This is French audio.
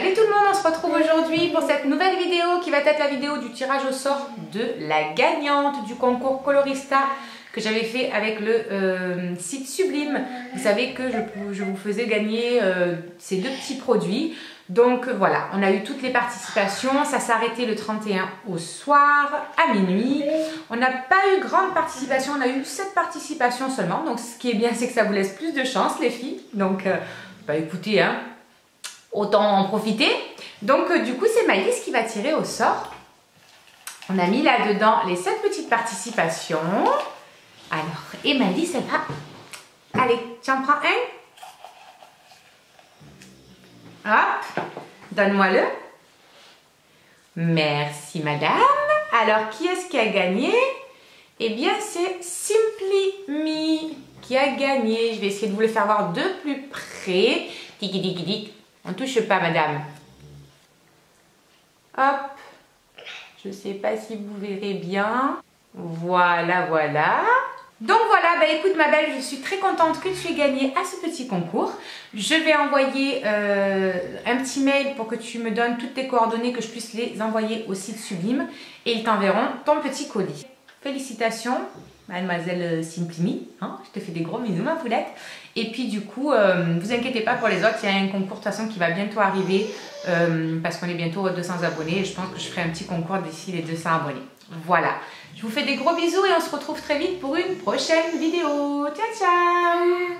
Salut tout le monde, on se retrouve aujourd'hui pour cette nouvelle vidéo qui va être la vidéo du tirage au sort de la gagnante du concours Colorista que j'avais fait avec le site Sublime. Vous savez que je vous faisais gagner ces deux petits produits. Donc voilà, on a eu toutes les participations. Ça s'est arrêté le 31 au soir, à minuit. On n'a pas eu grande participation, on a eu 7 participations seulement. Donc ce qui est bien, c'est que ça vous laisse plus de chance les filles. Donc bah écoutez, hein, autant en profiter. Donc du coup, c'est Maïs qui va tirer au sort. On a mis là-dedans les 7 petites participations. Alors, et Maïs, elle va... Allez, tu en prends un. Hop, donne-moi-le. Merci madame. Alors, qui est-ce qui a gagné? Eh bien, c'est Simply Me qui a gagné. Je vais essayer de vous le faire voir de plus près. Tic-tic-tic. On ne touche pas, madame. Hop. Je ne sais pas si vous verrez bien. Voilà, voilà. Donc voilà, bah écoute ma belle, je suis très contente que tu aies gagné à ce petit concours. Je vais envoyer un petit mail pour que tu me donnes toutes tes coordonnées, que je puisse les envoyer au site Sublime. Et ils t'enverront ton petit colis. Félicitations, mademoiselle Simply Me, hein, je te fais des gros bisous ma poulette. Et puis du coup, ne vous inquiétez pas pour les autres, il y a un concours de toute façon qui va bientôt arriver parce qu'on est bientôt aux 200 abonnés et je pense que je ferai un petit concours d'ici les 200 abonnés. Voilà, je vous fais des gros bisous et on se retrouve très vite pour une prochaine vidéo. Ciao, ciao!